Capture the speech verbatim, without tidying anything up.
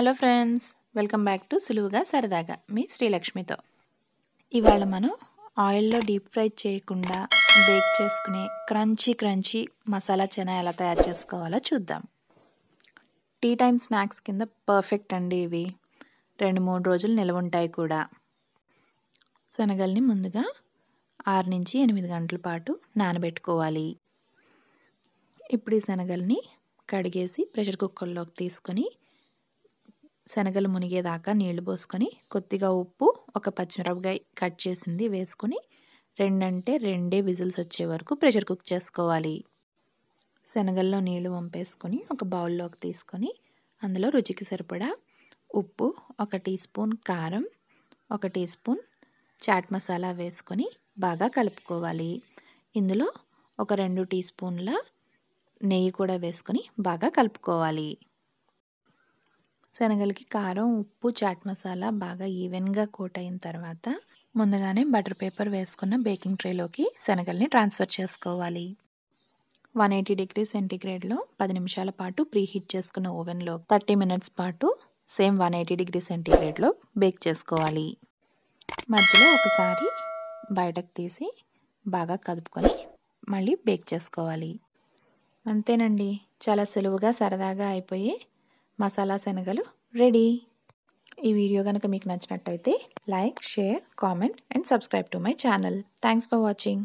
Hello friends, welcome back to సులువుగా సరదాగా మీ శ్రీలక్ష్మితో। ఇవాళ మనం ఆయిల్లో డీప్ ఫ్రై చేయకుండా బేక్ చేసుకునే క్రంచీ క్రంచీ మసాలా చనా ఎలా తయారు చేసుకోవాలో చూద్దాం। టీ టైం స్నాక్స్ కింద పర్ఫెక్ట్ అండి ఇవి। రెండు మూడు రోజులు నిల్వ ఉంటాయి కూడా। శనగల్ని ముందుగా ఆరు నుంచి ఎనిమిది గంటల పాటు నానబెట్టుకోవాలి। ఇప్పుడు ఈ శనగల్ని కడిగేసి ప్రెషర్ కుక్కర్లోకి తీసుకొని శనగలు మునిగేదాకా నీళ్లు పోసుకొని కొద్దిగా ఉప్పు, ఒక పచ్చిమిరపకాయ కట్ చేసింది వేసుకొని రెండంటే రెండే విజిల్స్ వచ్చే వరకు ప్రెషర్ కుక్ చేసుకోవాలి। శనగల్లో నీళ్లు వంపేసుకొని ఒక బౌల్లోకి తీసుకొని అందులో రుచికి సరిపడా ఉప్పు, ఒక టీ స్పూన్ కారం, ఒక టీ స్పూన్ చాట్ మసాలా వేసుకొని బాగా కలుపుకోవాలి। ఇందులో ఒక రెండు టీ స్పూన్ల నెయ్యి కూడా వేసుకొని బాగా కలుపుకోవాలి। శనగలకి కారం, ఉప్పు, చాట్ మసాలా బాగా ఈవెన్గా కోట్ అయిన తర్వాత ముందుగానే బటర్ పేపర్ వేసుకున్న బేకింగ్ ట్రేలోకి శనగల్ని ట్రాన్స్ఫర్ చేసుకోవాలి। వన్ ఎయిటీ డిగ్రీ సెంటీగ్రేడ్లో పది నిమిషాల పాటు ప్రీ హీట్ చేసుకున్న ఓవెన్లో థర్టీ మినిట్స్ పాటు సేమ్ వన్ ఎయిటీ డిగ్రీ సెంటీగ్రేడ్లో బేక్ చేసుకోవాలి। మధ్యలో ఒకసారి బయటకు తీసి బాగా కదుపుకొని మళ్ళీ బేక్ చేసుకోవాలి। అంతేనండి, చాలా సులువుగా సరదాగా అయిపోయి మసాలా శనగలు రెడీ। ఈ వీడియో కనుక మీకు నచ్చినట్టయితే like, share, comment and subscribe to my channel. Thanks for watching.